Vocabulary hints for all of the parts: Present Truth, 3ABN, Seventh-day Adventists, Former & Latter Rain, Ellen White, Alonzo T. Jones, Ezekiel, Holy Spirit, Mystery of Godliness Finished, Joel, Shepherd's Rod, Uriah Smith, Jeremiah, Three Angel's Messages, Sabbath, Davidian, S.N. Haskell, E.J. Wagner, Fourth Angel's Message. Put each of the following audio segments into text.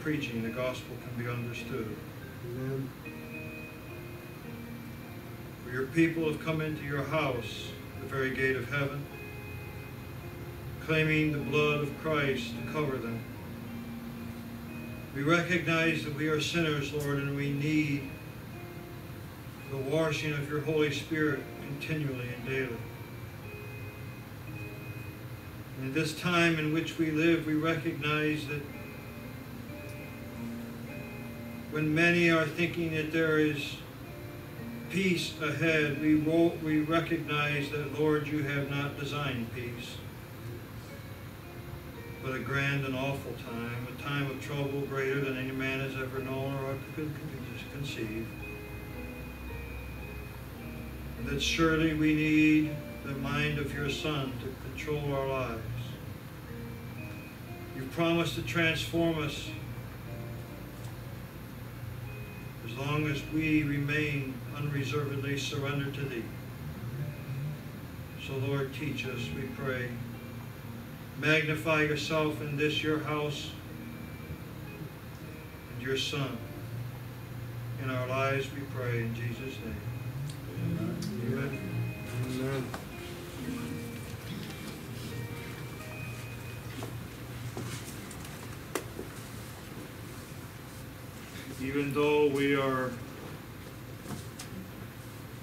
Preaching, the gospel can be understood. Amen. For your people have come into your house, the very gate of heaven, claiming the blood of Christ to cover them. We recognize that we are sinners, Lord, and we need the washing of your Holy Spirit continually and daily. In this time in which we live, we recognize that when many are thinking that there is peace ahead, we recognize that, Lord, you have not designed peace, but a grand and awful time, a time of trouble greater than any man has ever known or could conceive. And that surely we need the mind of your Son to control our lives. You've promised to transform us as long as we remain unreservedly surrendered to thee. So, Lord, teach us, we pray. Magnify yourself in this, your house, and your Son. In our lives, we pray in Jesus' name. Amen. Amen. Amen. Even though we are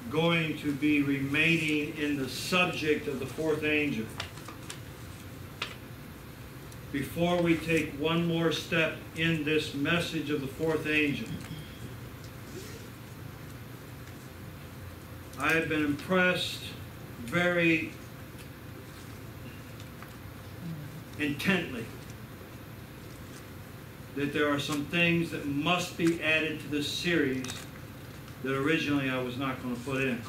going to be remaining in the subject of the fourth angel, before we take one more step in this message of the fourth angel, I have been impressed very intently that there are some things that must be added to this series that originally I was not going to put in.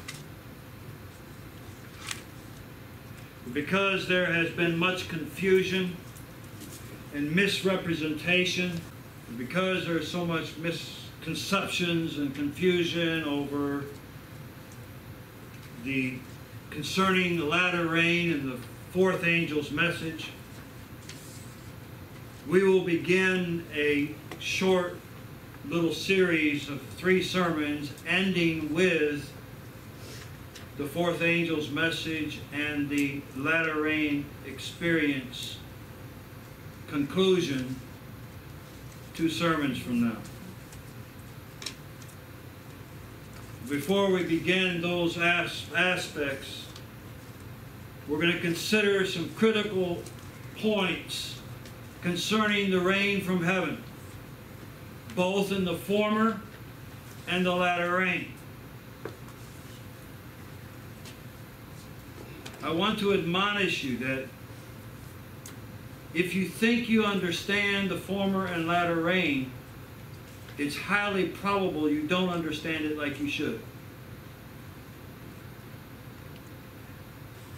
Because there has been much confusion and misrepresentation, and because there is so much misconceptions and confusion over concerning the latter rain and the fourth angel's message, we will begin a short little series of three sermons ending with the fourth angel's message and the latter rain experience conclusion 2 sermons from now. Before we begin those aspects, we're going to consider some critical points concerning the rain from heaven, both in the former and the latter rain. I want to admonish you that if you think you understand the former and latter rain, it's highly probable you don't understand it like you should.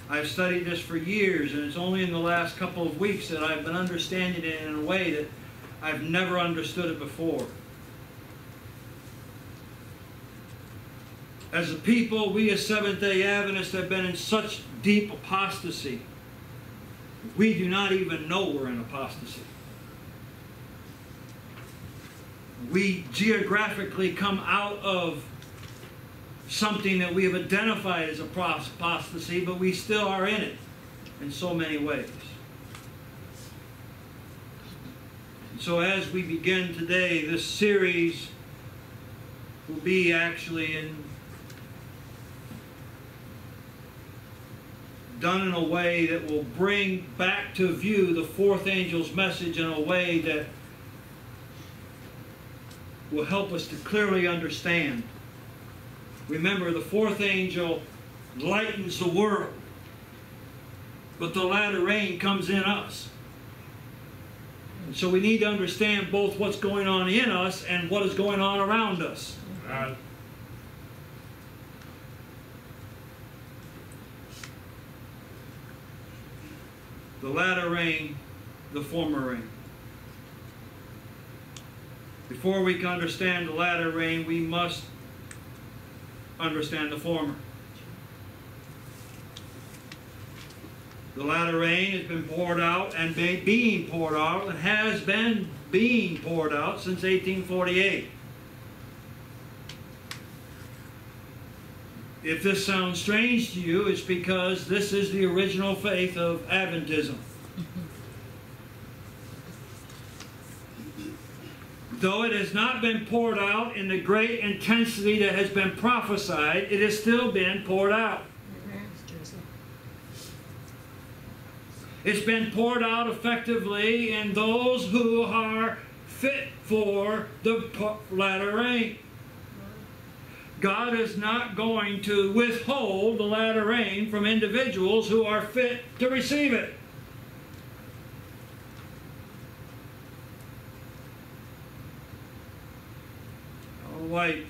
I've studied this for years, and it's only in the last couple of weeks that I've been understanding it in a way that I've never understood it before. As a people, we as Seventh-day Adventists have been in such deep apostasy, we do not even know we're in apostasy. We geographically come out of something that we have identified as apostasy, but we still are in it in so many ways. And so as we begin today, this series will be actually done in a way that will bring back to view the Fourth Angel's message in a way that will help us to clearly understand. Remember, the fourth angel lightens the world, but the latter rain comes in us. And so we need to understand both what's going on in us and what is going on around us. Right. The latter rain, the former rain. Before we can understand the latter rain, we must understand the former. The latter rain has been poured out and has been being poured out since 1848. If this sounds strange to you, it's because this is the original faith of Adventism. Though it has not been poured out in the great intensity that has been prophesied, it has still been poured out. It's been poured out effectively in those who are fit for the latter rain. God is not going to withhold the latter rain from individuals who are fit to receive it. Ellen White,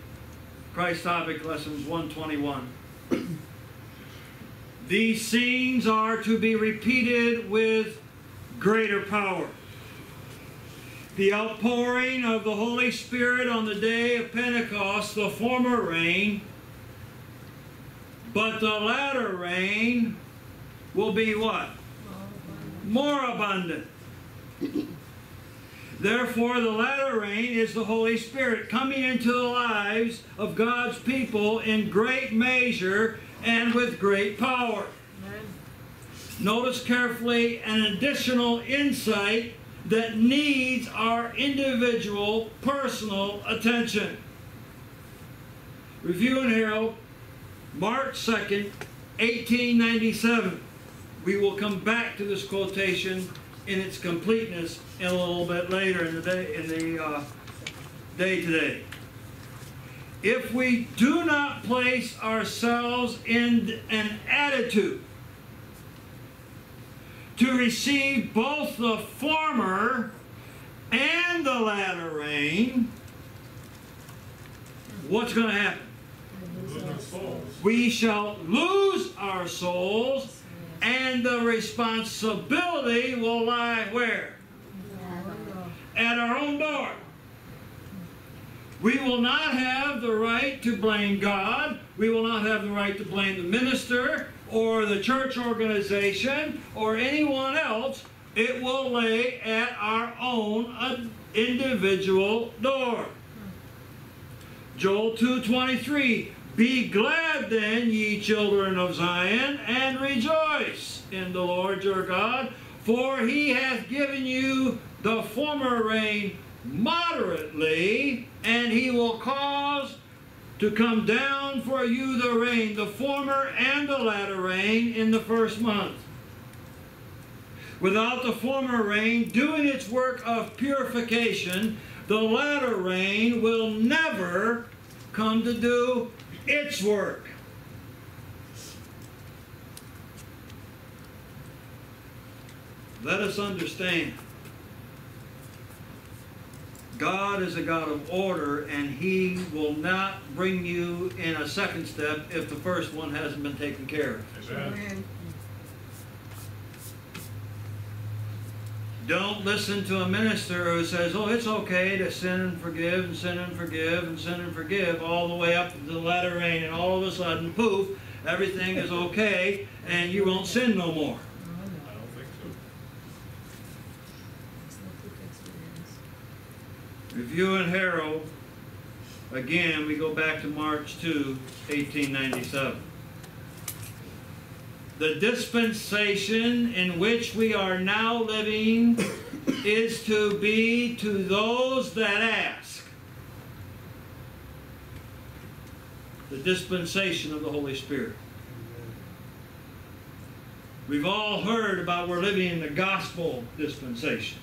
Christ Topic Lessons 121. These scenes are to be repeated with greater power. The outpouring of the Holy Spirit on the day of Pentecost, the former rain, but the latter rain will be what? More abundant. Therefore, the latter rain is the Holy Spirit coming into the lives of God's people in great measure and with great power. Amen. Notice carefully an additional insight that needs our individual, personal attention. Review and Herald, March 2nd, 1897. We will come back to this quotation in its completeness in a little bit later in the day, today. If we do not place ourselves in an attitude to receive both the former and the latter rain, what's going to happen? We shall lose our souls, and the responsibility will lie where? At our own door. We will not have the right to blame God. We will not have the right to blame the minister or the church organization or anyone else. It will lay at our own individual door. Joel 2:23, be glad then, ye children of Zion, and rejoice in the Lord your God, for he hath given you the former rain moderately, and he will cause to come down for you the rain, the former and the latter rain, in the first month. Without the former rain doing its work of purification, the latter rain will never come to do its work. Let us understand God is a God of order, and He will not bring you in a second step if the first one hasn't been taken care of. Amen. Don't listen to a minister who says, oh, it's okay to sin and forgive and sin and forgive and sin and forgive all the way up to the latter rain, and all of a sudden, poof, everything is okay and you won't sin no more. I don't think so. Review and Harrow, again, we go back to March 2, 1897. The dispensation in which we are now living is to be to those that ask. The dispensation of the Holy Spirit. We've all heard about we're living in the gospel dispensation.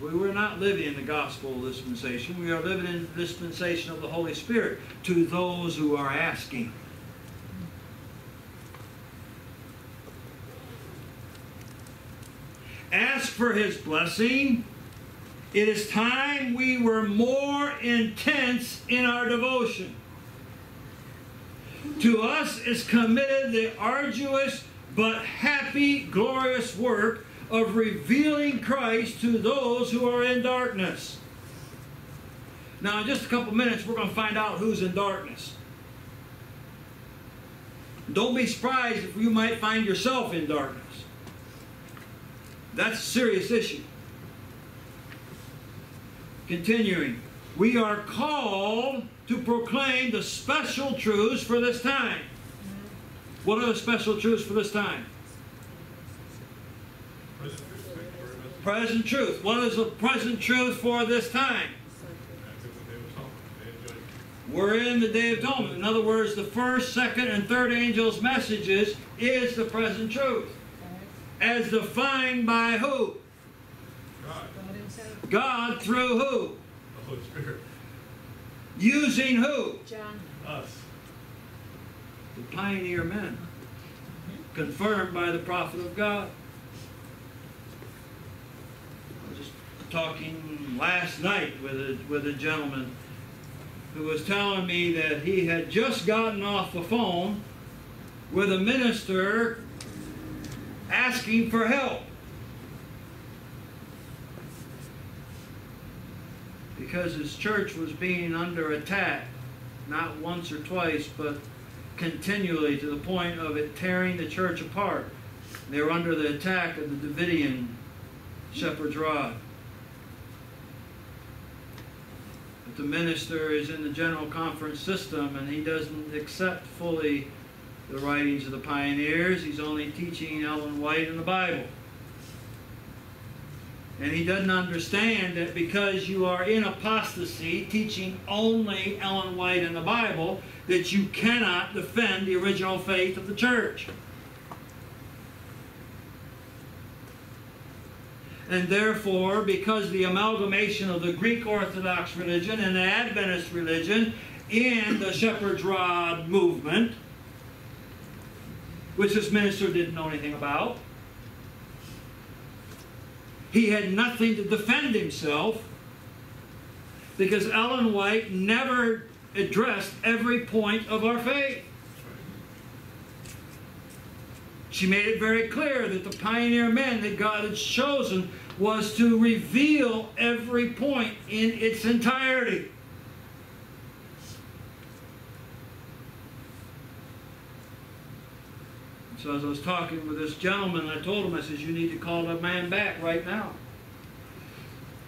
We were not living in the gospel dispensation. We are living in the dispensation of the Holy Spirit to those who are asking. Ask for His blessing. It is time we were more intense in our devotion. To us is committed the arduous but happy, glorious work of revealing Christ to those who are in darkness. Now, in just a couple minutes, we're going to find out who's in darkness. Don't be surprised if you might find yourself in darkness. That's a serious issue. Continuing, we are called to proclaim the special truths for this time. What are the special truths for this time? Present truth. What is the present truth for this time? We're in the Day of Atonement. In other words, the first, second, and third angel's messages is the present truth. As defined by who? God. God Himself. God through who? The Holy Spirit. Using who? John. Us. The pioneer men. Confirmed by the prophet of God. I was just talking last night with a gentleman who was telling me that he had just gotten off the phone with a minister asking for help because his church was being under attack, not once or twice, but continually, to the point of it tearing the church apart. They were under the attack of the Davidian Shepherd's Rod. But the minister is in the general conference system, and he doesn't accept fully the writings of the pioneers. He's only teaching Ellen White and the Bible. And he doesn't understand that because you are in apostasy, teaching only Ellen White and the Bible, that you cannot defend the original faith of the church. And therefore, because the amalgamation of the Greek Orthodox religion and the Adventist religion in the Shepherd's Rod movement, which this minister didn't know anything about. He had nothing to defend himself because Ellen White never addressed every point of our faith. She made it very clear that the pioneer men that God had chosen was to reveal every point in its entirety. So as I was talking with this gentleman, I told him, I says, you need to call that man back right now.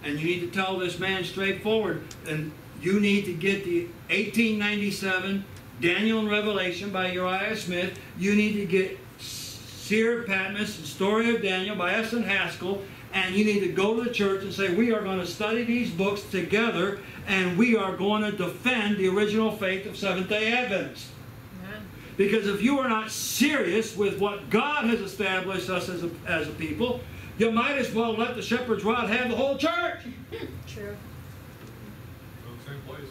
And you need to tell this man straightforward. And you need to get the 1897 Daniel and Revelation by Uriah Smith. You need to get Seer of Patmos, the Story of Daniel by S.N. Haskell. And you need to go to the church and say, we are going to study these books together. And we are going to defend the original faith of Seventh-day Adventists. Because if you are not serious with what God has established us as a people, you might as well let the Shepherd's Rod have the whole church. True. In the same place.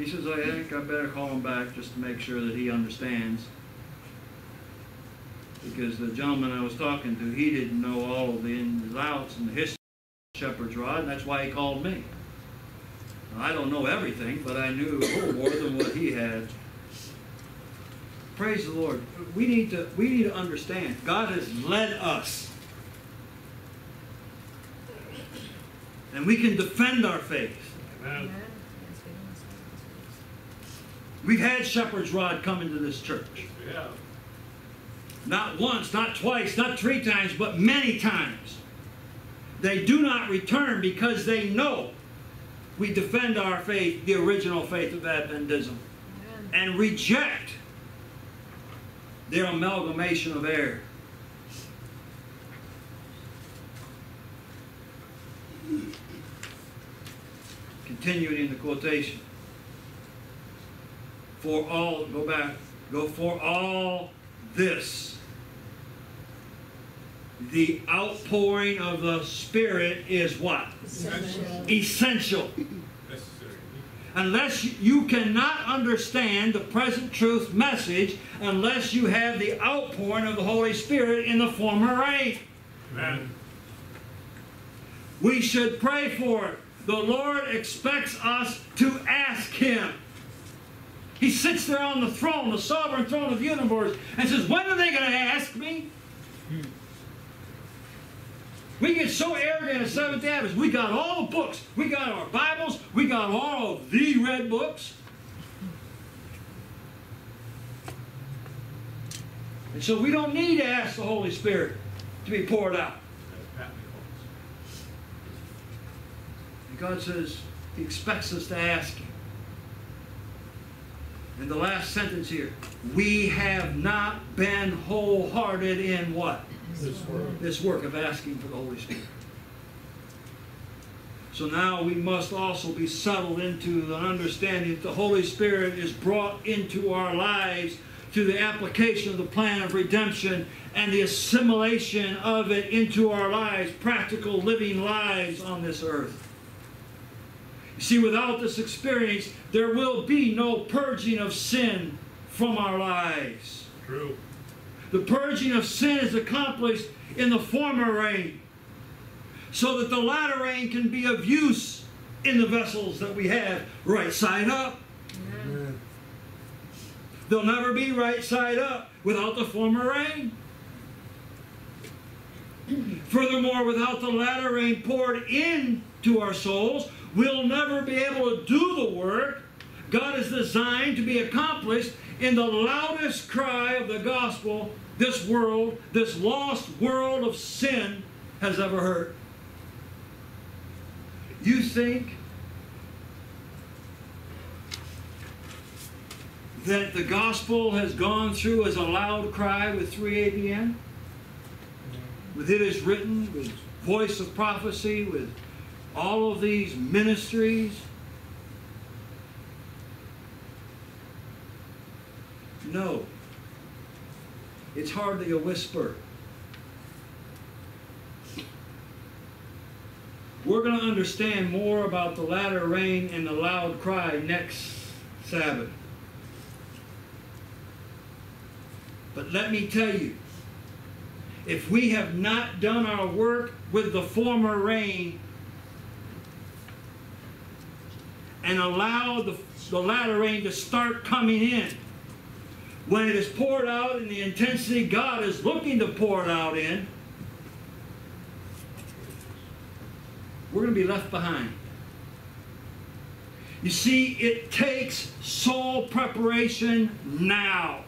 He says, I think I better call him back just to make sure that he understands. Because the gentleman I was talking to, he didn't know all of the ins and outs and the history of Shepherd's Rod, and that's why he called me. Now, I don't know everything, but I knew more than what he had. Praise the Lord. We need to understand. God has led us. And we can defend our faith. Amen. We've had Shepherd's Rod come into this church. Yeah. Not once, not twice, not three times, but many times. They do not return because they know we defend our faith, the original faith of Adventism, and reject their amalgamation of error. Continuing in the quotation. For all, go back, go for all this. The outpouring of the Spirit is what? Essential. Essential. Necessary. Unless you cannot understand the present truth message unless you have the outpouring of the Holy Spirit in the former rain. Amen. We should pray for it. The Lord expects us to ask Him. He sits there on the throne, the sovereign throne of the universe, and says, when are they going to ask me? We get so arrogant as Seventh-day Adventists. We got all the books. We got our Bibles. We got all of the red books. And so we don't need to ask the Holy Spirit to be poured out. And God says He expects us to ask Him. In the last sentence here, we have not been wholehearted in what? This work of asking for the Holy Spirit. So now we must also be settled into the understanding that the Holy Spirit is brought into our lives through the application of the plan of redemption and the assimilation of it into our lives, practical living lives on this earth. See, without this experience, there will be no purging of sin from our lives. True. The purging of sin is accomplished in the former rain, so that the latter rain can be of use in the vessels that we have right side up. Amen. They'll never be right side up without the former rain. Furthermore, without the latter rain poured into our souls, we'll never be able to do the work God is designed to be accomplished in the loudest cry of the gospel this world, this lost world of sin, has ever heard. You think that the gospel has gone through as a loud cry with 3ABN? With It Is Written, with Voice of Prophecy, with all of these ministries? No. It's hardly a whisper. We're going to understand more about the latter rain and the loud cry next Sabbath. But let me tell you, if we have not done our work with the former rain, and allow the latter rain to start coming in, when it is poured out in the intensity God is looking to pour it out in, we're going to be left behind. You see, it takes soul preparation now.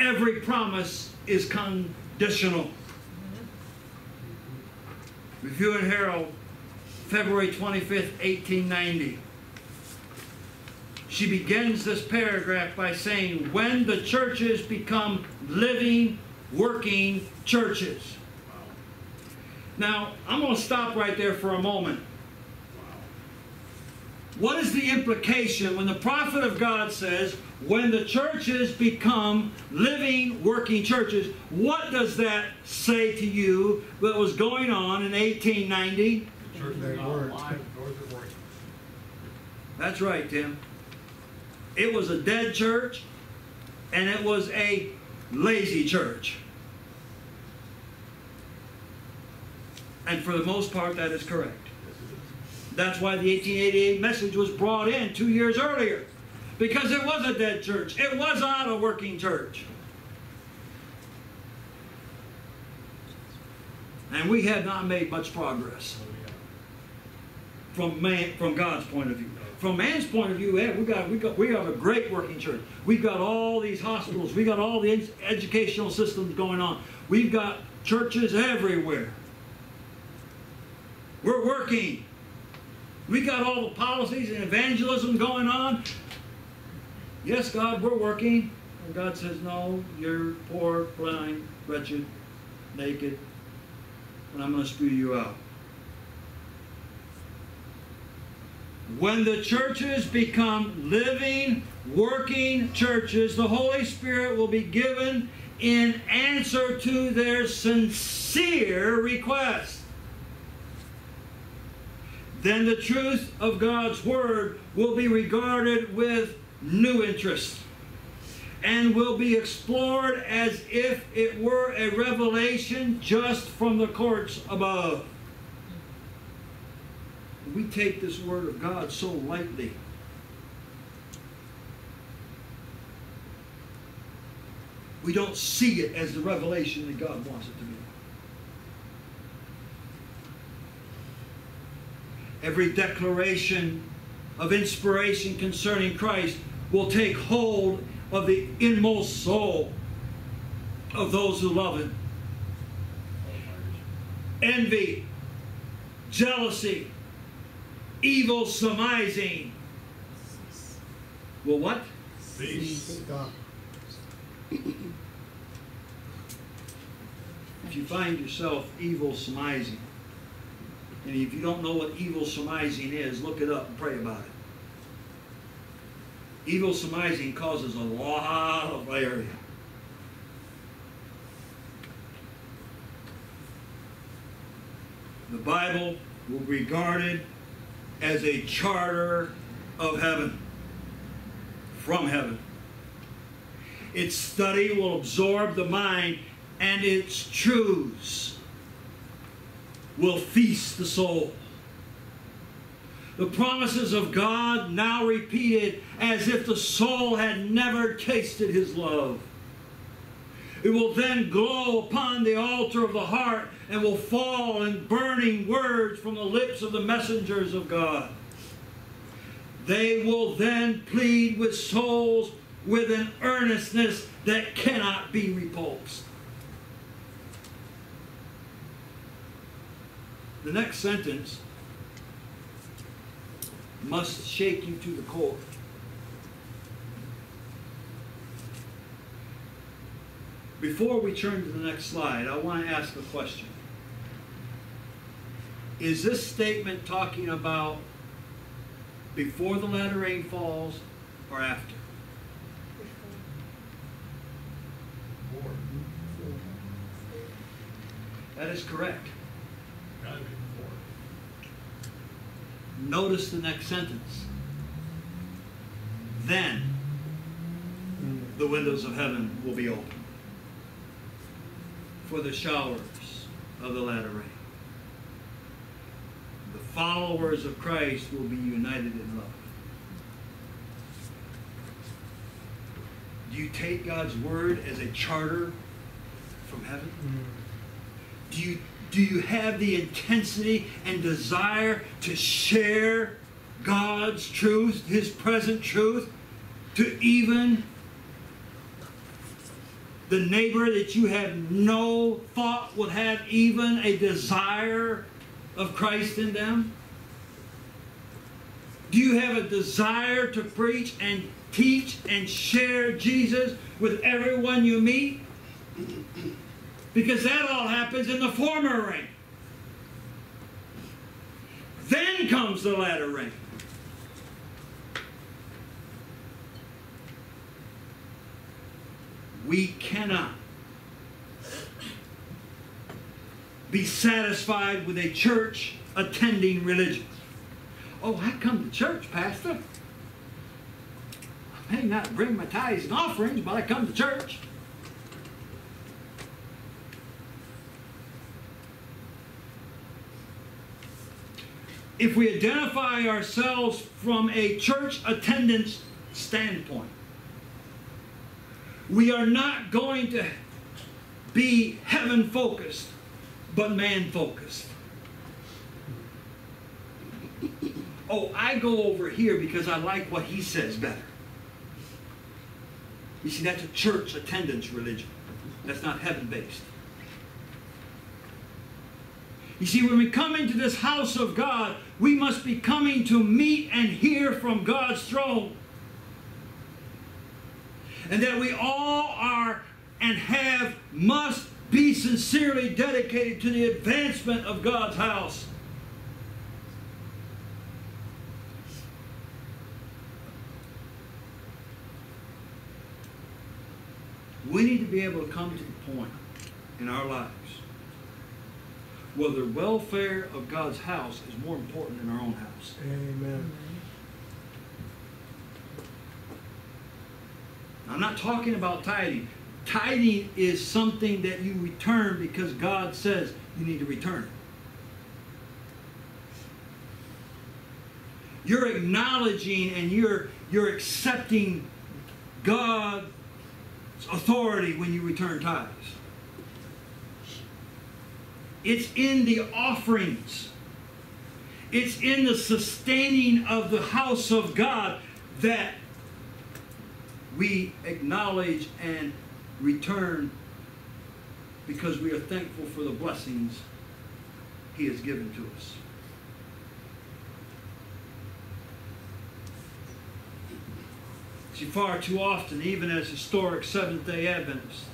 Every promise is conditional. Review and Herald, February 25th, 1890. She begins this paragraph by saying, when the churches become living, working churches. Wow. Now, I'm going to stop right there for a moment. Wow. What is the implication when the prophet of God says, when the churches become living, working churches? What does that say to you that was going on in 1890? The churches were not alive, nor were they working. That's right, Tim. It was a dead church, and it was a lazy church. And for the most part, that is correct. That's why the 1888 message was brought in 2 years earlier, because it was a dead church. It was not a working church. And we have not made much progress from God's point of view. From man's point of view, yeah, we have a great working church. We've got all these hospitals. We've got all the educational systems going on. We've got churches everywhere. We're working. We got all the policies and evangelism going on. Yes, God, we're working. And God says, no, you're poor, blind, wretched, naked, and I'm going to spew you out. When the churches become living, working churches, the Holy Spirit will be given in answer to their sincere request. Then the truth of God's Word will be regarded with new interest and will be explored as if it were a revelation just from the courts above. We take this Word of God so lightly. We don't see it as the revelation that God wants it to be. Every declaration of inspiration concerning Christ will take hold of the inmost soul of those who love Him. Envy, jealousy, evil surmising will what? Cease. If you find yourself evil surmising, and if you don't know what evil surmising is, look it up and pray about it. Evil surmising causes a lot of area. The Bible will be regarded as a charter of heaven, from heaven. Its study will absorb the mind, and its truths will feast the soul. The promises of God now repeated as if the soul had never tasted His love. It will then glow upon the altar of the heart and will fall in burning words from the lips of the messengers of God. They will then plead with souls with an earnestness that cannot be repulsed. The next sentence must shake you to the core. Before we turn to the next slide, I want to ask a question. Is this statement talking about before the latter rain falls or after? Before. That is correct. Notice the next sentence. Then the windows of heaven will be opened for the showers of the latter rain. The followers of Christ will be united in love. Do you take God's Word as a charter from heaven? Do you have the intensity and desire to share God's truth, His present truth, to even the neighbor that you have no thought would have even a desire of Christ in them? Do you have a desire to preach and teach and share Jesus with everyone you meet? Because that all happens in the former rain. Then comes the latter rain. We cannot be satisfied with a church attending religion, Oh, I come to church, Pastor. I may not bring my tithes and offerings, but I come to church. If we identify ourselves from a church attendance standpoint, we are not going to be heaven-focused, but man-focused. Oh, I go over here because I like what he says better. You see, that's a church attendance religion. That's not heaven-based. You see, when we come into this house of God, we must be coming to meet and hear from God's throne. And that we all are and have must be sincerely dedicated to the advancement of God's house. We need to be able to come to the point in our lives where the welfare of God's house is more important than our own house. Amen. I'm not talking about tithing. Tithing is something that you return because God says you need to return it. You're acknowledging and you're accepting God's authority when you return tithes. It's in the offerings. It's in the sustaining of the house of God that we acknowledge and return because we are thankful for the blessings He has given to us. See, far too often, even as historic Seventh-day Adventists,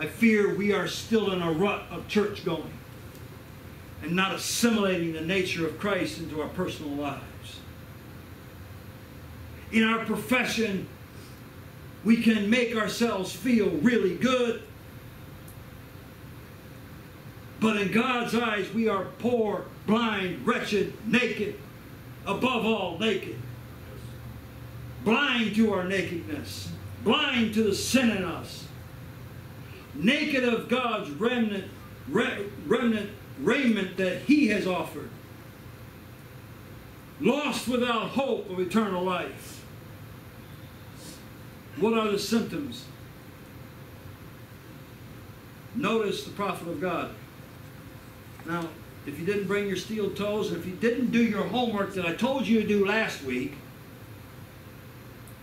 I fear we are still in a rut of church going and not assimilating the nature of Christ into our personal lives. In our profession, we can make ourselves feel really good, but in God's eyes, we are poor, blind, wretched, naked, above all naked, blind to our nakedness, blind to the sin in us, naked of God's remnant raiment that He has offered, lost without hope of eternal life. What are the symptoms? Notice the prophet of God. Now, if you didn't bring your steel toes, and if you didn't do your homework that I told you to do last week,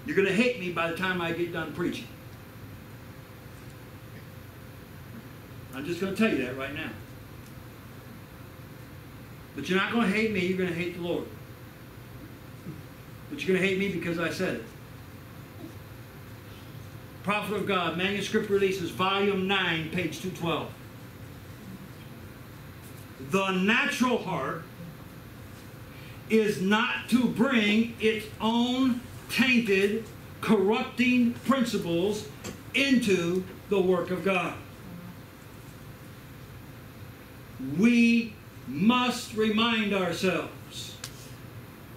you're going to hate me by the time I get done preaching. I'm just going to tell you that right now. But you're not going to hate me, you're going to hate the Lord. But you're going to hate me because I said it. Prophet of God, Manuscript Releases, Volume 9, page 212. The natural heart is not to bring its own tainted, corrupting principles into the work of God. We must remind ourselves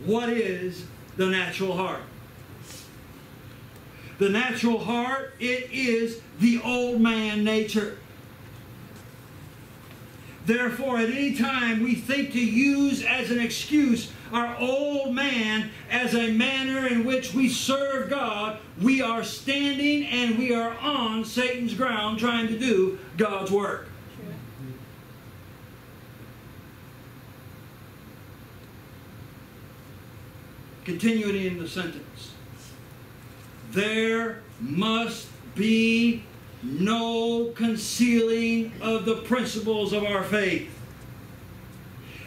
what is the natural heart. The natural heart, it is the old man nature. Therefore, at any time we think to use as an excuse our old man as a manner in which we serve God, we are standing and we are on Satan's ground trying to do God's work. Continuing in the sentence, there must be no concealing of the principles of our faith.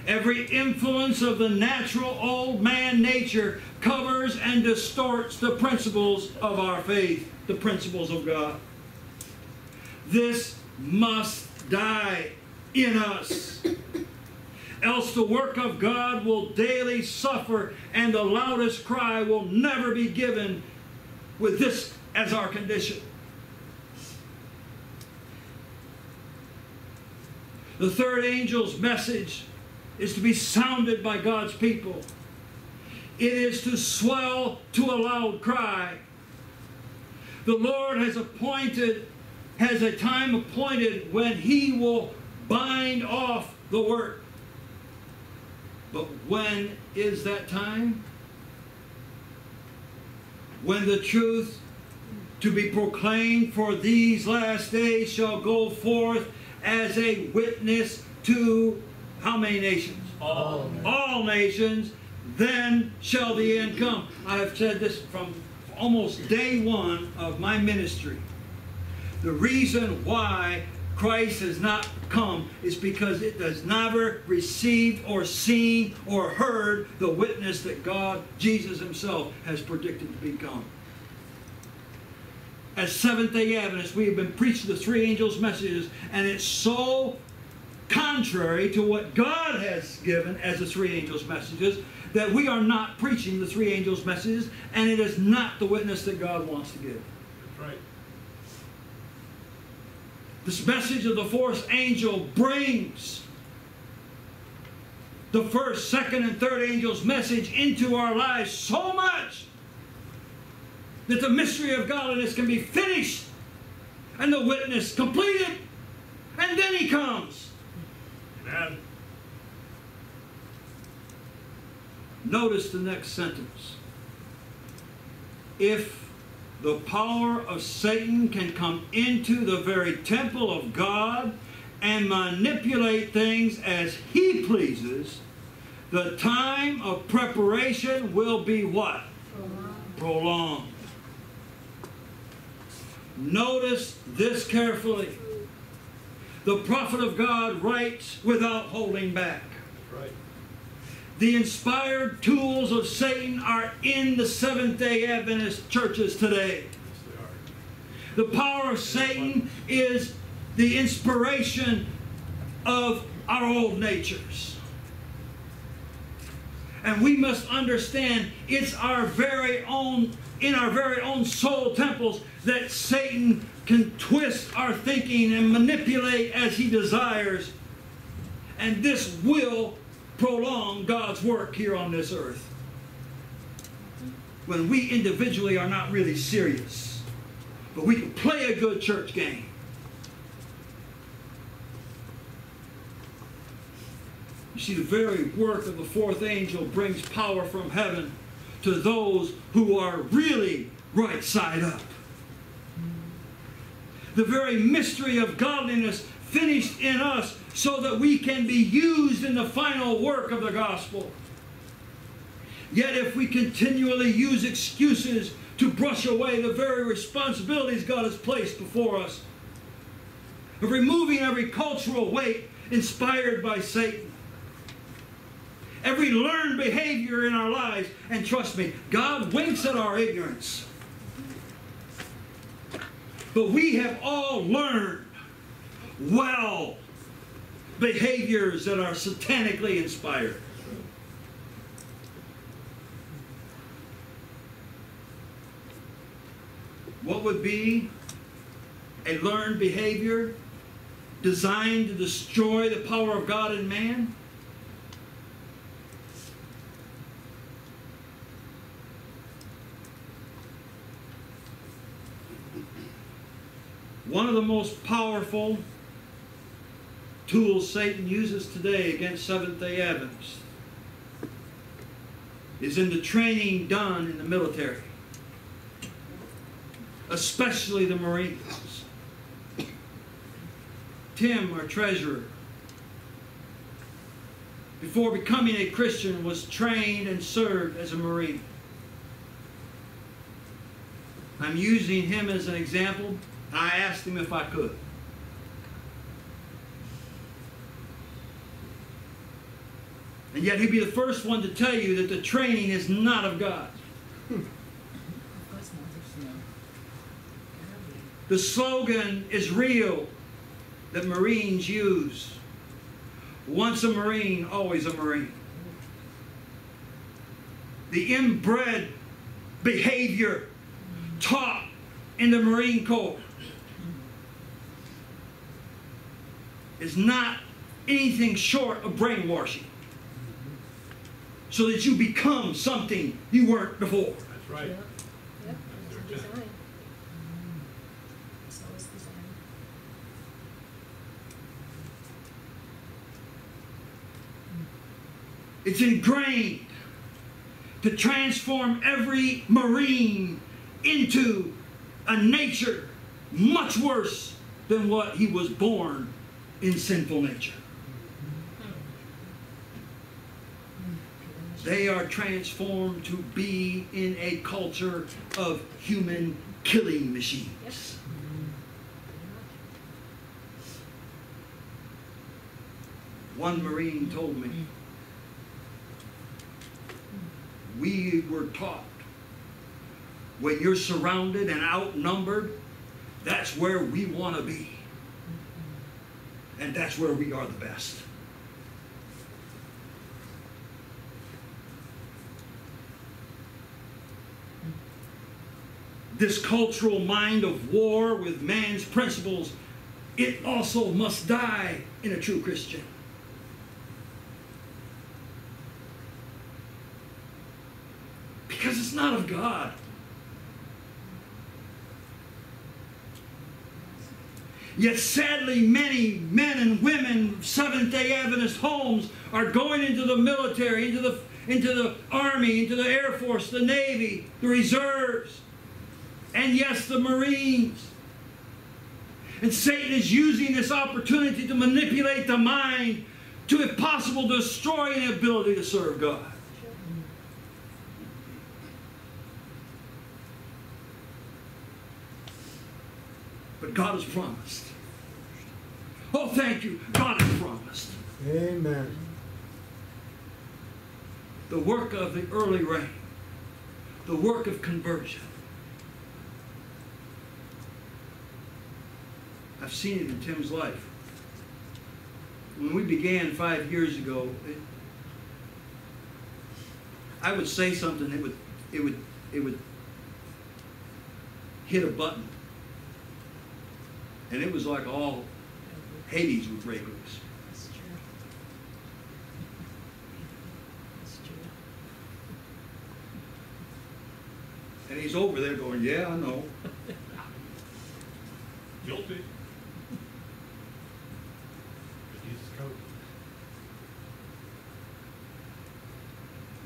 Every influence of the natural old man nature covers and distorts the principles of our faith, the principles of God. This must die in us. Else the work of God will daily suffer, and the loudest cry will never be given with this as our condition. The third angel's message is to be sounded by God's people. It is to swell to a loud cry. The Lord has a time appointed when He will bind off the work. But when is that time? When the truth to be proclaimed for these last days shall go forth as a witness to how many nations? All nations. All nations. Then shall the end come. I have said this from almost day one of my ministry. The reason why Christ has not come is because it has never received or seen or heard the witness that God, Jesus Himself, has predicted to become. As Seventh-day Adventists, we have been preaching the Three Angels' Messages, and it's so contrary to what God has given as the Three Angels' Messages that we are not preaching the Three Angels' Messages, and it is not the witness that God wants to give. That's right. This message of the fourth angel brings the first, second, and third angels' message into our lives so much that the mystery of godliness can be finished and the witness completed, and then He comes. Amen. Notice the next sentence. If the power of Satan can come into the very temple of God and manipulate things as he pleases, the time of preparation will be what? Prolonged. Prolonged. Notice this carefully. The prophet of God writes without holding back. Right. The inspired tools of Satan are in the Seventh-day Adventist churches today. Yes, they are. The power of Satan is the inspiration of our old natures. And we must understand it's our very own, in our very own soul temples, that Satan can twist our thinking and manipulate as he desires. And this will prolong God's work here on this earth when we individually are not really serious, but we can play a good church game. You see, the very work of the fourth angel brings power from heaven to those who are really right side up. The very mystery of godliness finished in us so that we can be used in the final work of the gospel. Yet if we continually use excuses to brush away the very responsibilities God has placed before us, of removing every cultural weight inspired by Satan, every learned behavior in our lives, and trust me, God winks at our ignorance. But we have all learned well behaviors that are satanically inspired. What would be a learned behavior designed to destroy the power of God in man? One of the most powerful tools Satan uses today against Seventh-day Adventists is in the training done in the military, especially the Marines. Tim, our treasurer, before becoming a Christian, was trained and served as a Marine. I'm using him as an example. I asked him if I could. And yet he'd be the first one to tell you that the training is not of God. The slogan is real that Marines use. Once a Marine, always a Marine. The inbred behavior taught in the Marine Corps is not anything short of brainwashing. so that you become something you weren't before. That's right. Yep. Yep. That's the design. That's always the design. It's ingrained to transform every Marine into a nature much worse than what he was born in sinful nature. They are transformed to be in a culture of human killing machines. One Marine told me, we were taught when you're surrounded and outnumbered, that's where we want to be. And that's where we are the best. This cultural mind of war with man's principles, it also must die in a true Christian. Because it's not of God. Yet sadly, many men and women, Seventh-day Adventist homes, are going into the military, into the Army, into the Air Force, the Navy, the Reserves, and yes, the Marines. And Satan is using this opportunity to manipulate the mind to, if possible, destroy the ability to serve God. But God has promised. Oh, thank you. God has promised. Amen. The work of the early rain, the work of conversion. I've seen it in Tim's life. When we began 5 years ago, I would say something that would hit a button. And it was like all Hades would break loose. That's true. That's true. And he's over there going, yeah, I know. Guilty.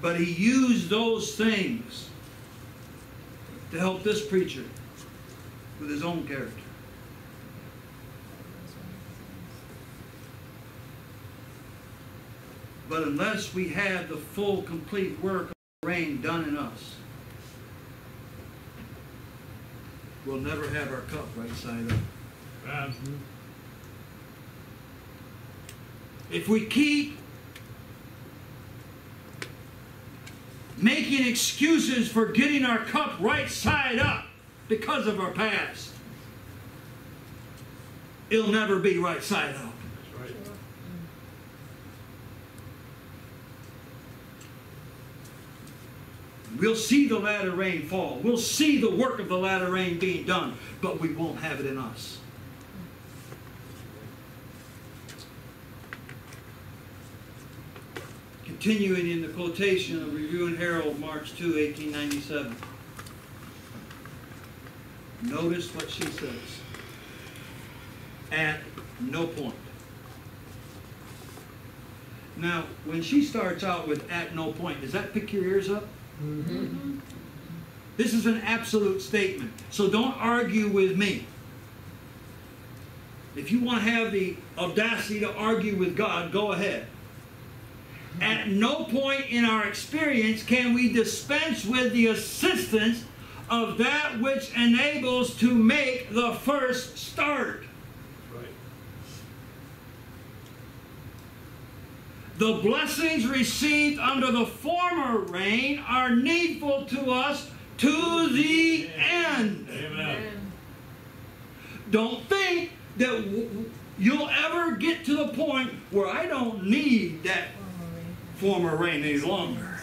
But he used those things to help this preacher with his own character. But unless we have the full, complete work of the rain done in us, we'll never have our cup right side up. Mm-hmm. If we keep making excuses for getting our cup right side up because of our past, it'll never be right side up. We'll see the latter rain fall. We'll see the work of the latter rain being done, but we won't have it in us. Continuing in the quotation of Review and Herald, March 2, 1897. Notice what she says. At no point. Now, when she starts out with at no point, does that pick your ears up? Mm-hmm. This is an absolute statement, so don't argue with me. If you want to have the audacity to argue with God, go ahead. At no point in our experience can we dispense with the assistance of that which enables to make the first start. Right. The blessings received under the former rain are needful to us to the end. Amen. Don't think that you'll ever get to the point where I don't need that former rain any longer.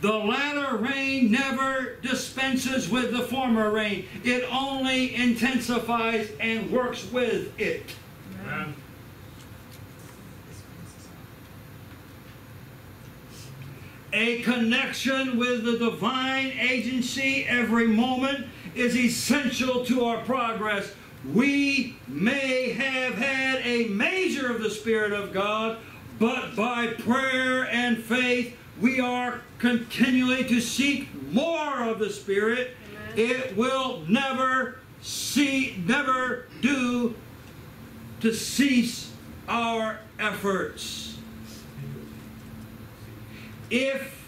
The latter rain never dispenses with the former rain. It only intensifies and works with it. A connection with the divine agency every moment is essential to our progress. We may have had a measure of the Spirit of God, but by prayer and faith, we are continually to seek more of the Spirit. Amen. It will never do to cease our efforts. If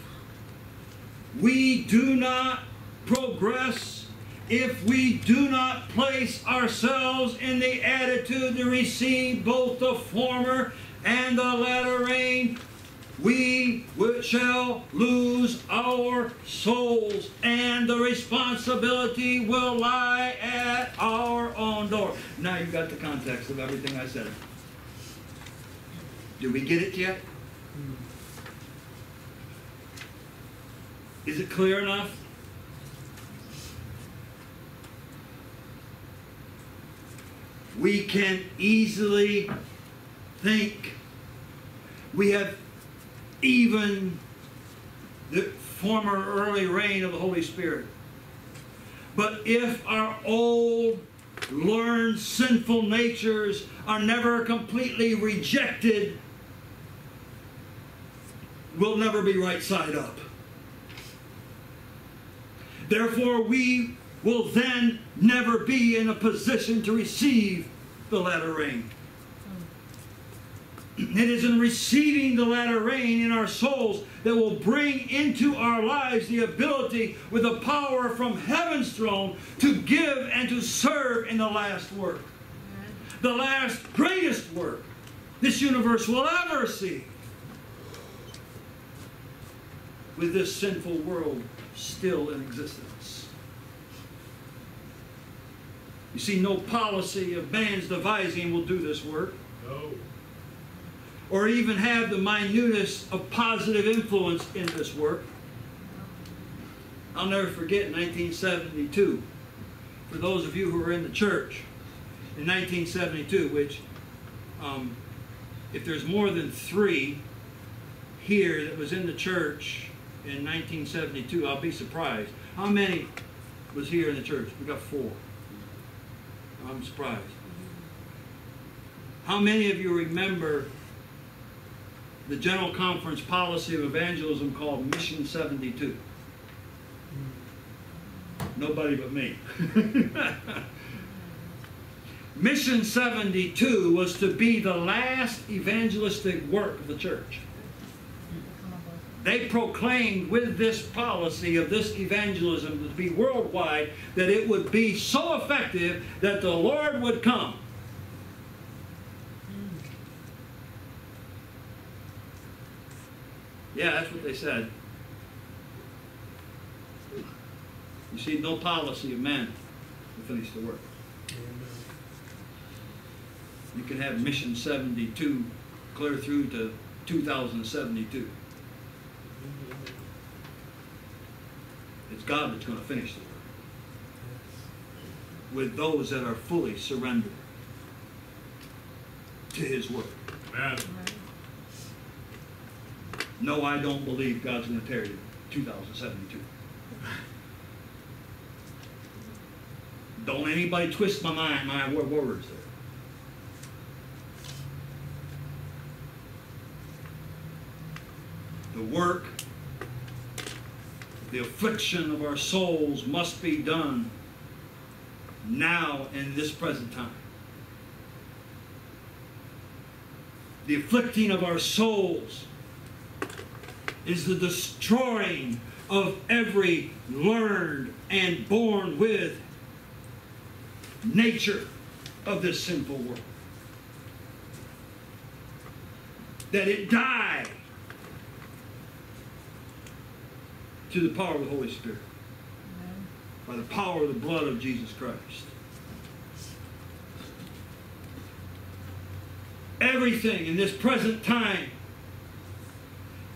we do not progress, if we do not place ourselves in the attitude to receive both the former and the latter rain, we shall lose our souls, and the responsibility will lie at our own door. Now you've got the context of everything I said. Do we get it yet? Is it clear enough? We can easily think we have even the former early reign of the Holy Spirit. But if our old learned sinful natures are never completely rejected, we'll never be right side up. Therefore, we will then never be in a position to receive the latter rain. It is in receiving the latter rain in our souls that will bring into our lives the ability with the power from heaven's throne to give and to serve in the last work. The last greatest work this universe will ever see, with this sinful world still in existence. You see, no policy of man's devising will do this work. No. Or even have the minutest of positive influence in this work. I'll never forget 1972. For those of you who were in the church in 1972, which if there's more than three here that was in the church in 1972, I'll be surprised. How many was here in the church? We got four. I'm surprised. How many of you remember the General Conference policy of evangelism called Mission 72? Nobody but me. Mission 72 was to be the last evangelistic work of the church. They proclaimed with this policy of this evangelism to be worldwide, that it would be so effective that the Lord would come. Yeah, that's what they said. You see, no policy of man to finish the work. You can have Mission 72 clear through to 2072. It's God that's going to finish the work with those that are fully surrendered to His work. Amen. No, I don't believe God's going to tarry 2072. Don't anybody twist my mind, my words there. The work, the affliction of our souls must be done now in this present time. The afflicting of our souls is the destroying of every learned and born with nature of this sinful world. That it die to the power of the Holy Spirit. Amen. By the power of the blood of Jesus Christ. Everything in this present time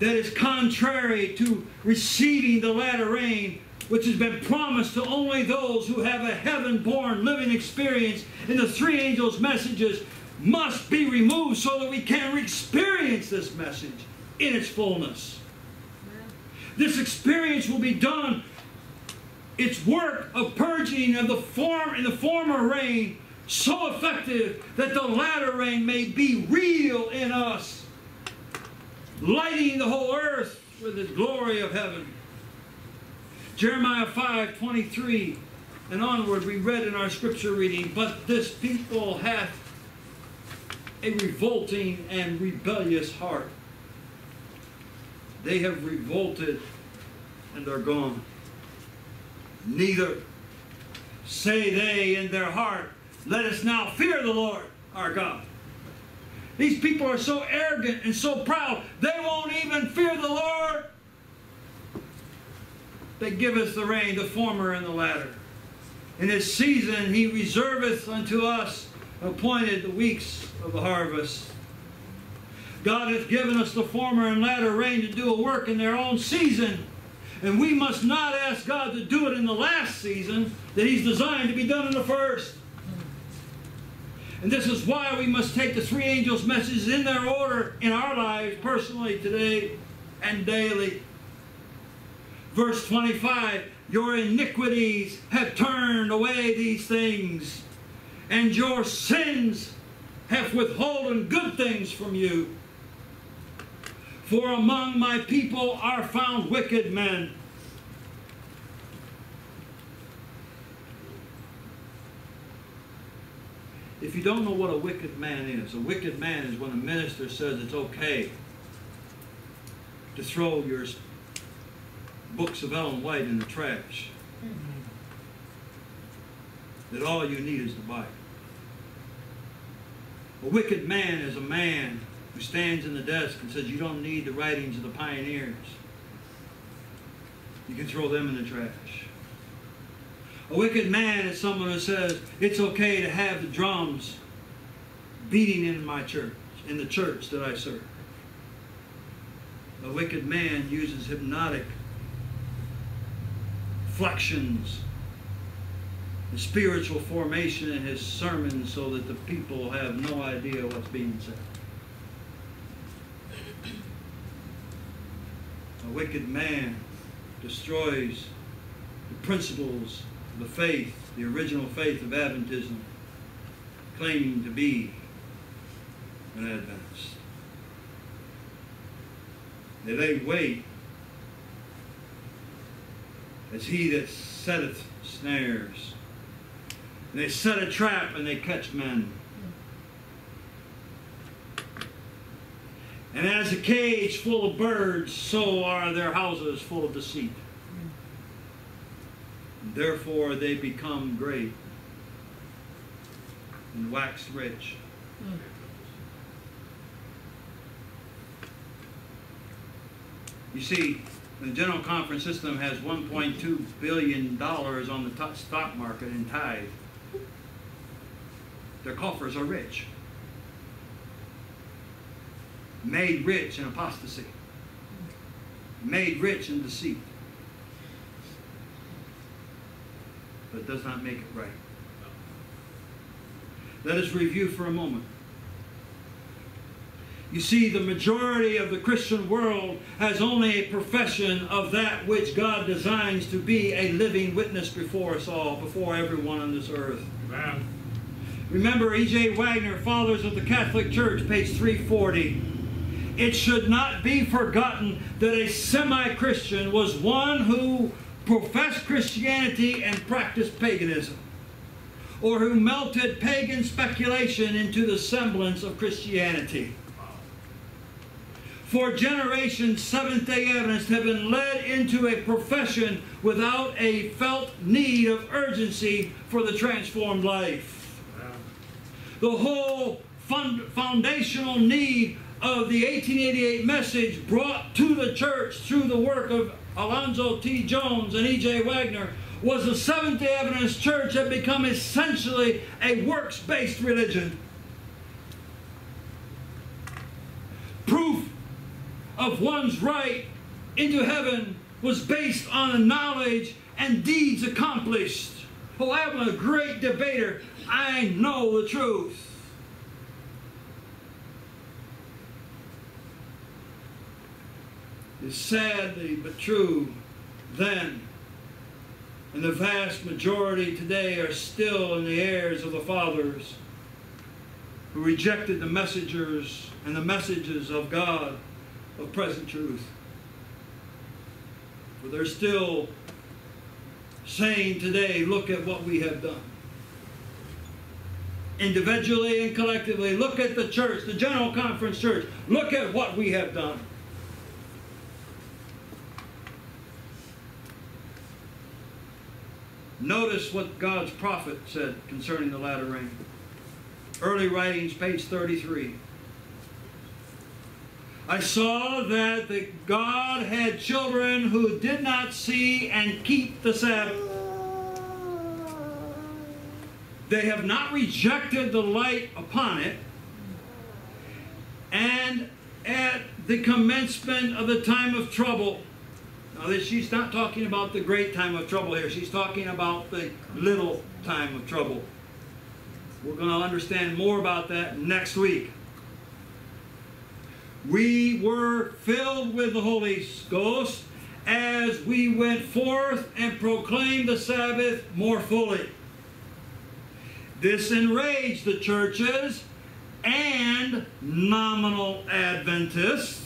that is contrary to receiving the latter rain, which has been promised to only those who have a heaven-born living experience in the Three Angels' Messages, must be removed so that we can experience this message in its fullness. Yeah. This experience will be done its work of purging of the form in the former rain, so effective that the latter rain may be real in us, lighting the whole earth with the glory of heaven. Jeremiah 5:23 and onward we read in our scripture reading, but this people hath a revolting and rebellious heart. They have revolted and are gone. Neither say they in their heart, let us now fear the Lord our God. These people are so arrogant and so proud, they won't even fear the Lord. They give us the rain, the former and the latter. In his season he reserveth unto us, appointed the weeks of the harvest. God hath given us the former and latter rain to do a work in their own season. And we must not ask God to do it in the last season that he's designed to be done in the first. And this is why we must take the three angels' messages in their order in our lives personally today and daily. Verse 25, your iniquities have turned away these things, and your sins have withholden good things from you. For among my people are found wicked men. If you don't know what a wicked man is when a minister says it's okay to throw your books of Ellen White in the trash. That all you need is the Bible. A wicked man is a man who stands in the desk and says you don't need the writings of the pioneers. You can throw them in the trash. A wicked man is someone who says it's okay to have the drums beating in my church, in the church that I serve. A wicked man uses hypnotic flexions and spiritual formation in his sermon so that the people have no idea what's being said. A wicked man destroys the principles of the faith, the original faith of Adventism, claiming to be an Adventist. That they wait as he that setteth snares. And they set a trap and they catch men. And as a cage full of birds, so are their houses full of deceit. And therefore they become great and wax rich. You see, the General Conference System has $1.2 billion on the stock market in tithe. Their coffers are rich. Made rich in apostasy. Made rich in deceit. But does not make it right. Let us review for a moment. You see, the majority of the Christian world has only a profession of that which God designs to be a living witness before us all, before everyone on this earth. Amen. Remember E.J. Wagner, Fathers of the Catholic Church, page 340. It should not be forgotten that a semi-Christian was one who professed Christianity and practiced paganism, or who melted pagan speculation into the semblance of Christianity. For generations, Seventh-day Adventists have been led into a profession without a felt need of urgency for the transformed life. The whole foundational need of the 1888 message brought to the church through the work of Alonzo T. Jones and E.J. Wagner was the Seventh-day Adventist Church had become essentially a works-based religion. Proof of one's right into heaven was based on the knowledge and deeds accomplished. Oh, I'm a great debater. I know the truth. is sadly but true then, and the vast majority today are still in the heirs of the fathers who rejected the messengers and the messages of God of present truth. For they're still saying today, look at what we have done. Individually and collectively, look at the church, the General Conference Church, look at what we have done. Notice what God's prophet said concerning the latter rain. Early Writings, page 33. I saw that God had children who did not see and keep the Sabbath. They have not rejected the light upon it. And at the commencement of the time of trouble, now, she's not talking about the great time of trouble here. She's talking about the little time of trouble. We're going to understand more about that next week. We were filled with the Holy Ghost as we went forth and proclaimed the Sabbath more fully. This enraged the churches and nominal Adventists,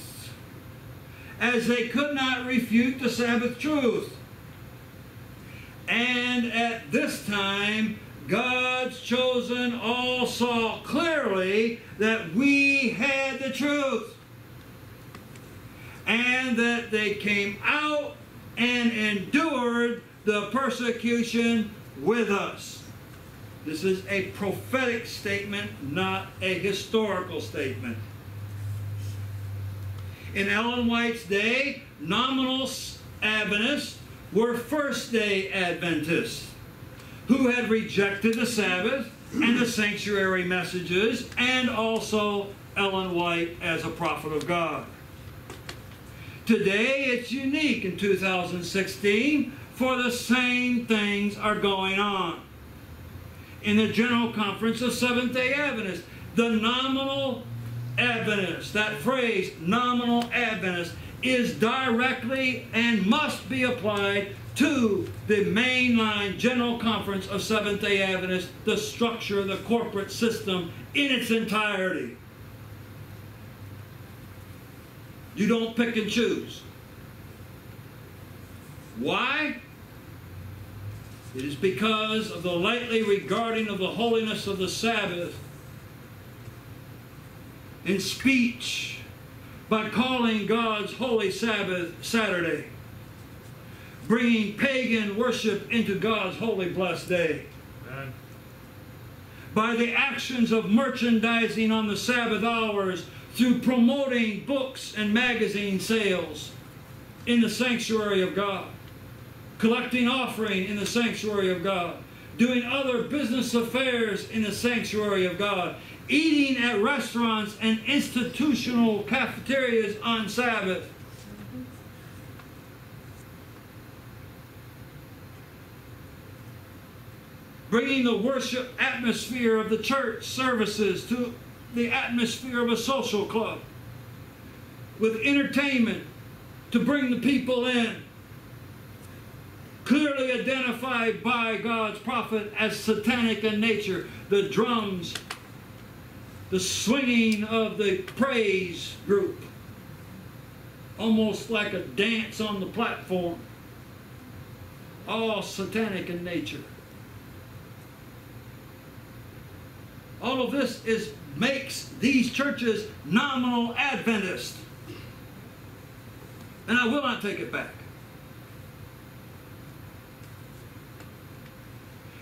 as they could not refute the Sabbath truth. And at this time, God's chosen all saw clearly that we had the truth, and that they came out and endured the persecution with us. This is a prophetic statement, not a historical statement. In Ellen White's day, nominal Adventists were first-day Adventists who had rejected the Sabbath and the sanctuary messages, and also Ellen White as a prophet of God. Today, it's unique in 2016, for the same things are going on. In the General Conference of Seventh-day Adventists, the nominal Adventist, that phrase, nominal Adventist, is directly and must be applied to the mainline General Conference of Seventh-day Adventists, the structure, the corporate system in its entirety. You don't pick and choose. Why? It is because of the lightly regarding of the holiness of the Sabbath in speech, by calling God's holy Sabbath Saturday, bringing pagan worship into God's holy blessed day. Amen. By the actions of merchandising on the Sabbath hours through promoting books and magazine sales in the sanctuary of God, collecting offering in the sanctuary of God, doing other business affairs in the sanctuary of God, eating at restaurants and institutional cafeterias on Sabbath. Bringing the worship atmosphere of the church services to the atmosphere of a social club, with entertainment to bring the people in, clearly identified by God's prophet as satanic in nature. The drums, the swinging of the praise group, almost like a dance on the platform, all satanic in nature. All of this makes these churches nominal Adventist, and I will not take it back.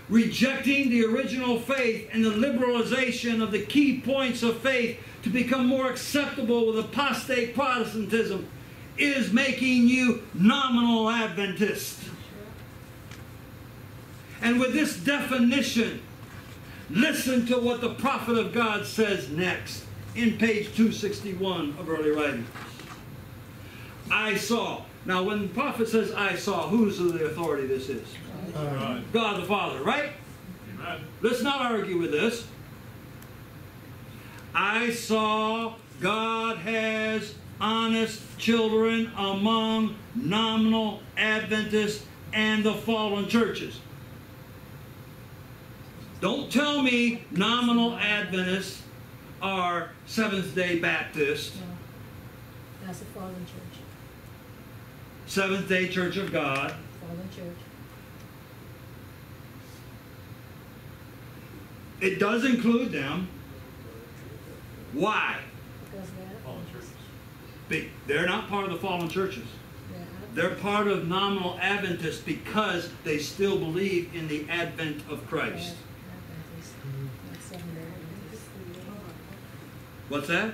Rejecting the original faith and the liberalization of the key points of faith to become more acceptable with apostate Protestantism is making you nominal Adventist. And with this definition, listen to what the prophet of God says next in page 261 of Early Writings. I saw. Now, when the prophet says I saw, who's the authority this is? God the Father, right? Amen. Let's not argue with this. I saw God has honest children among nominal Adventists and the fallen churches. Don't tell me nominal Adventists are Seventh-day Baptists. No. That's a fallen church. Seventh-day Church of God. Fallen church. It does include them. Why? Because they're fallen churches. They're not part of the fallen churches. They're part of nominal Adventists because they still believe in the advent of Christ. What's that?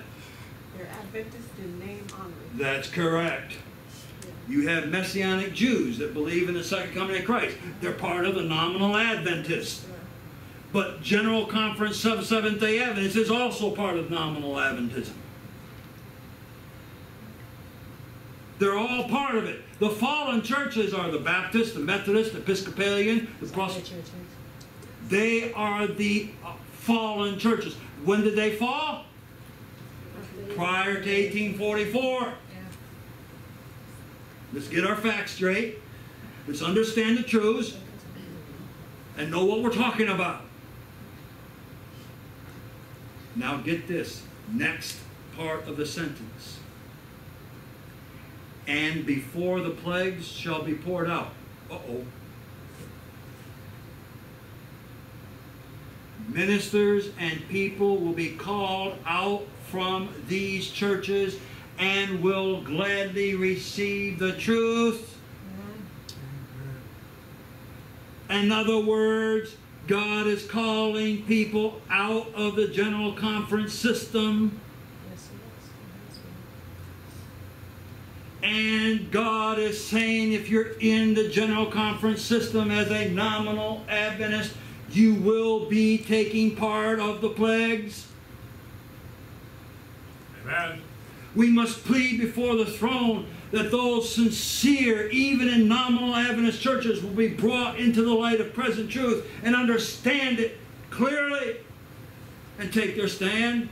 They're Adventists in name only. That's correct. You have Messianic Jews that believe in the second coming of Christ. They're part of the nominal Adventists. But General Conference of Seventh-day Adventists is also part of nominal Adventism. They're all part of it. The fallen churches are the Baptist, the Methodist, the Episcopalian, the Protestant. They are the fallen churches. When did they fall? Prior to 1844. Yeah. Let's get our facts straight. Let's understand the truths and know what we're talking about. Now get this next part of the sentence. And before the plagues shall be poured out. Uh-oh. Ministers and people will be called out from these churches and will gladly receive the truth. In other words, God is calling people out of the General Conference system. And God is saying, if you're in the General Conference system as a nominal Adventist, you will be taking part of the plagues. Amen. We must plead before the throne that those sincere, even in nominal Adventist churches, will be brought into the light of present truth and understand it clearly and take their stand.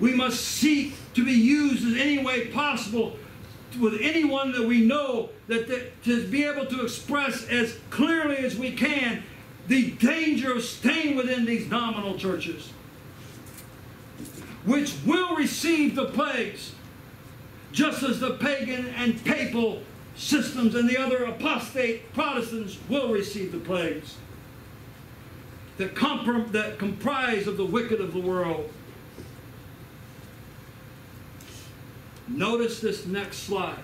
We must seek to be used in any way possible with anyone that we know that to be able to express as clearly as we can the danger of staying within these nominal churches, which will receive the plagues, just as the pagan and papal systems and the other apostate Protestants will receive the plagues that comprise of the wicked of the world. Notice this next slide,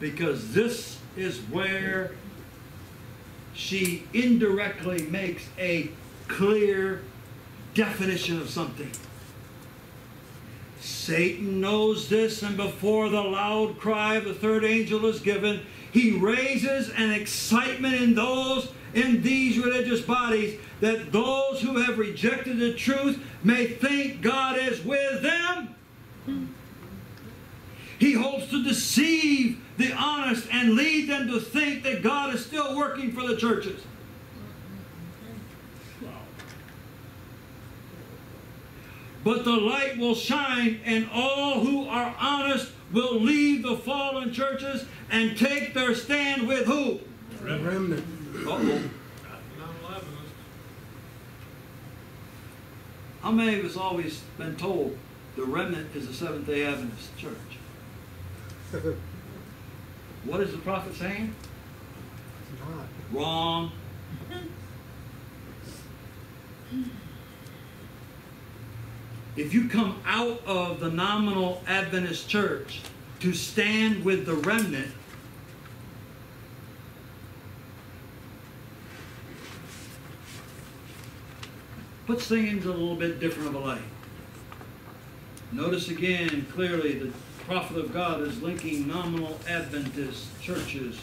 because this is where she indirectly makes a clear definition of something. Satan knows this, and before the loud cry of the third angel is given, he raises an excitement in these religious bodies that those who have rejected the truth may think God is with them. He hopes to deceive the honest and lead them to think that God is still working for the churches. But the light will shine, and all who are honest will leave the fallen churches and take their stand with who? Remnant. Uh-oh. How many of us always been told the remnant is the Seventh-day Adventist church? What is the prophet saying? Wrong. If you come out of the nominal Adventist church to stand with the remnant, puts things a little bit different of a light. Notice again clearly the prophet of God is linking nominal Adventist churches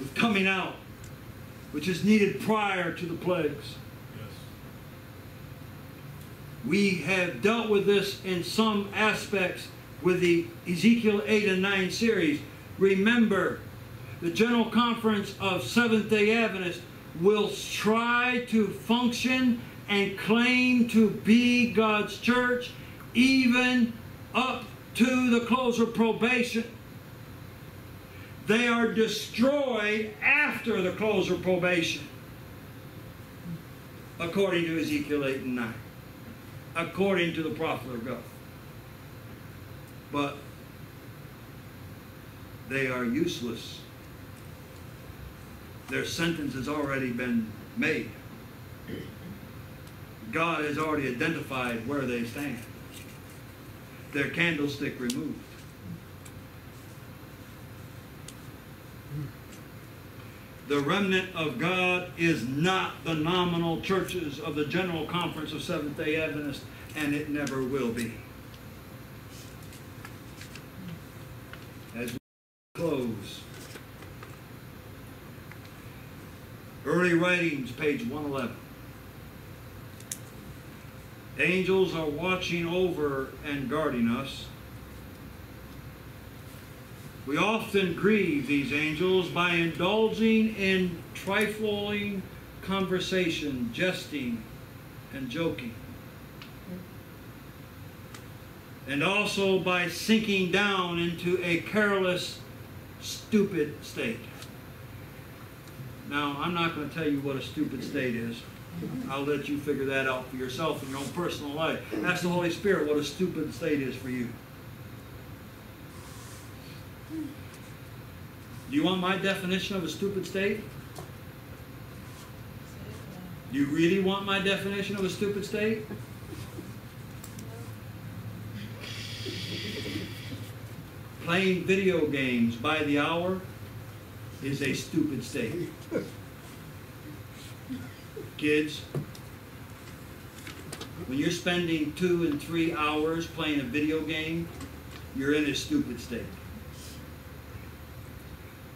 with coming out, which is needed prior to the plagues. Yes. We have dealt with this in some aspects with the Ezekiel 8 and 9 series. Remember, the General Conference of Seventh-day Adventists will try to function and claim to be God's church, even up to the close of probation. They are destroyed after the close of probation, according to Ezekiel 8 and 9, according to the prophet of God. But they are useless. Their sentence has already been made. God has already identified where they stand. Their candlestick removed. The remnant of God is not the nominal churches of the General Conference of Seventh-day Adventists, and it never will be. As we close, Early Writings, page 111. Angels are watching over and guarding us. We often grieve these angels by indulging in trifling conversation, jesting and joking, and also by sinking down into a careless, stupid state. Now, I'm not going to tell you what a stupid state is. I'll let you figure that out for yourself in your own personal life. Ask the Holy Spirit what a stupid state is for you. Do you want my definition of a stupid state? Do you really want my definition of a stupid state? Playing video games by the hour is a stupid state. Kids, when you're spending 2 and 3 hours playing a video game, you're in a stupid state.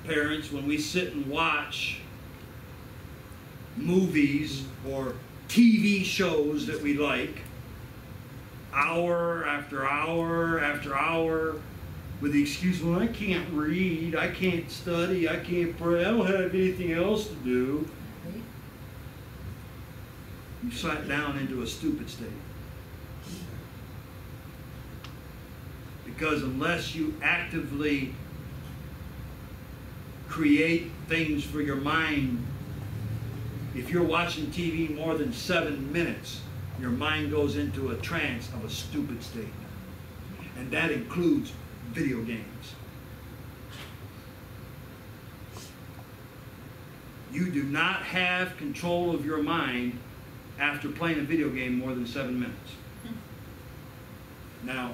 Parents, when we sit and watch movies or TV shows that we like, hour after hour after hour, with the excuse, well, I can't read, I can't study, I can't pray, I don't have anything else to do. You sat down into a stupid state. Because unless you actively create things for your mind, if you're watching TV more than 7 minutes, your mind goes into a trance of a stupid state. And that includes video games. You do not have control of your mind after playing a video game more than 7 minutes. Now,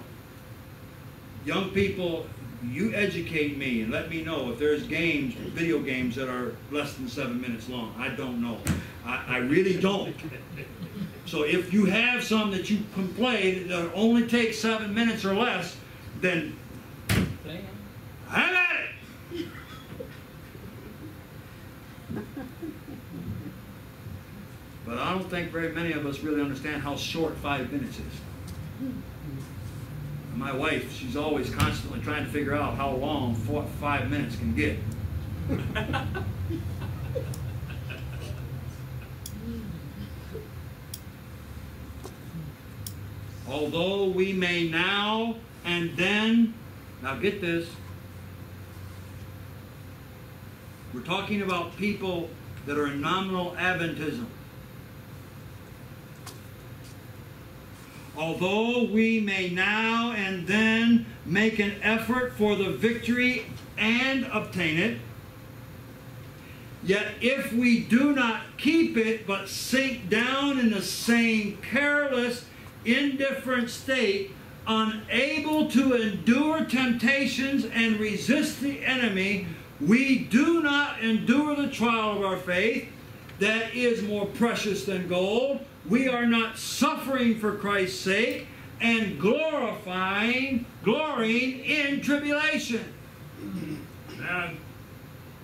young people, you educate me and let me know if there's games, video games that are less than 7 minutes long. I don't know. I really don't. So if you have some that you can play that only takes 7 minutes or less, then have at it. But I don't think very many of us really understand how short 5 minutes is. My wife, she's always constantly trying to figure out how long 5 minutes can get. Although we may now and then, now get this, we're talking about people that are in nominal Adventism. Although we may now and then make an effort for the victory and obtain it, yet if we do not keep it but sink down in the same careless, indifferent state, unable to endure temptations and resist the enemy, we do not endure the trial of our faith that is more precious than gold. We are not suffering for Christ's sake and glorying in tribulation.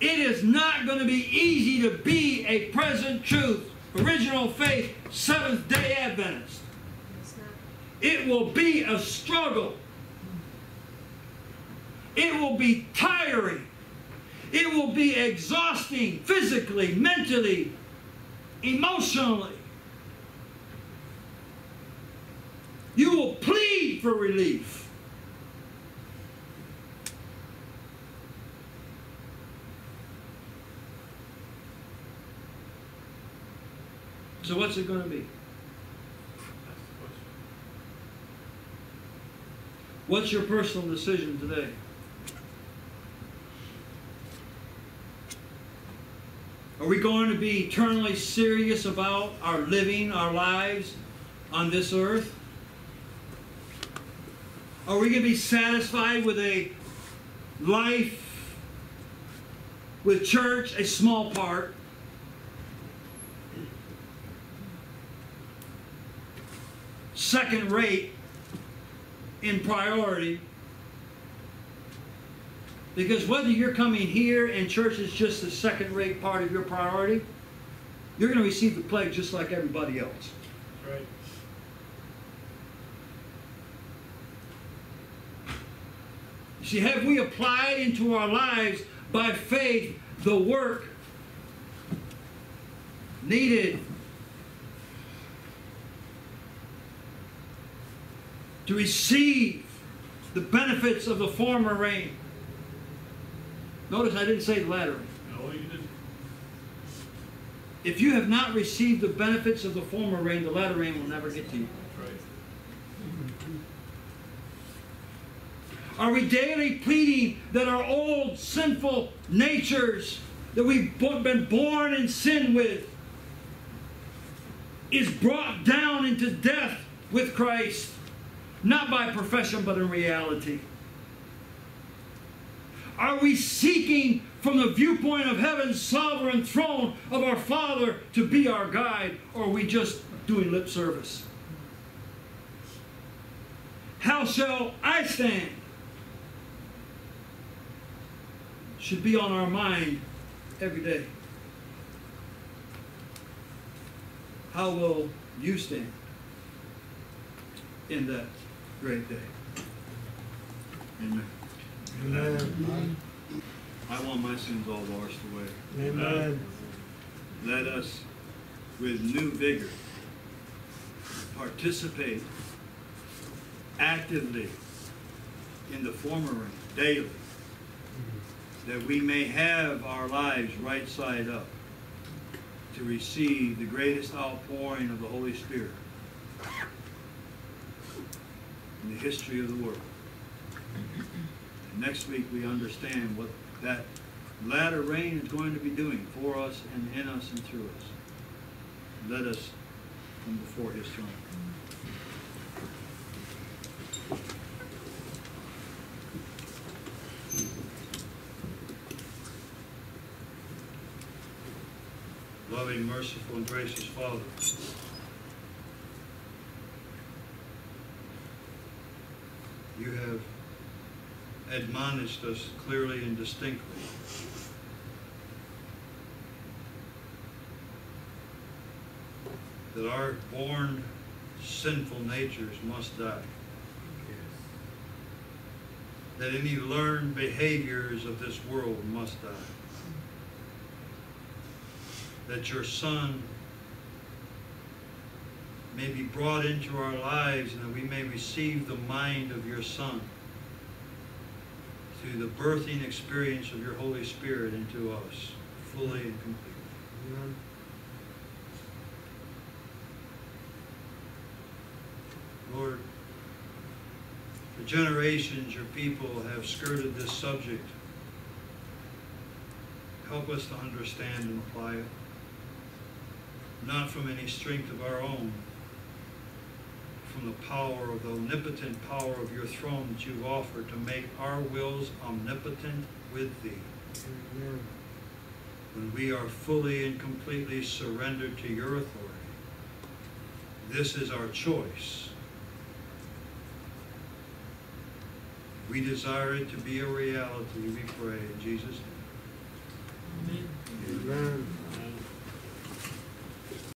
It is not going to be easy to be a Present Truth, Original Faith, Seventh-day Adventist. It will be a struggle. It will be tiring. It will be exhausting physically, mentally, emotionally. You will plead for relief. So what's it going to be? What's your personal decision today? Are we going to be eternally serious about our living, our lives on this earth? Are we going to be satisfied with a life, with church, a small part? Second rate in priority. Because whether you're coming here and church is just the second rate part of your priority, you're going to receive the plague just like everybody else. Right. You see, have we applied into our lives by faith the work needed to receive the benefits of the former rain? Notice I didn't say the latter rain. No, you didn't. If you have not received the benefits of the former rain, the latter rain will never get to you. That's right. Are we daily pleading that our old sinful natures that we've been born in sin with is brought down into death with Christ? Not by profession, but in reality. Are we seeking from the viewpoint of heaven's sovereign throne of our Father to be our guide, or are we just doing lip service? How shall I stand? Should be on our mind every day. How will you stand in that great day? Amen. Amen. I want my sins all washed away. Amen. Let us, with new vigor, participate actively in the former rain daily, that we may have our lives right side up to receive the greatest outpouring of the Holy Spirit in the history of the world. And next week we understand what that latter rain is going to be doing for us and in us and through us. Let us come before His throne. Loving, merciful, and gracious Father, You have admonished us clearly and distinctly that our born sinful natures must die. Yes. That any learned behaviors of this world must die. That Your Son may be brought into our lives and that we may receive the mind of Your Son through the birthing experience of Your Holy Spirit into us, fully and completely. Amen. Lord, for generations Your people have skirted this subject. Help us to understand and apply it, not from any strength of our own, from the power of the omnipotent power of Your throne that You've offered to make our wills omnipotent with Thee. Amen. When we are fully and completely surrendered to Your authority, this is our choice. We desire it to be a reality, we pray in Jesus' name. Amen. Amen.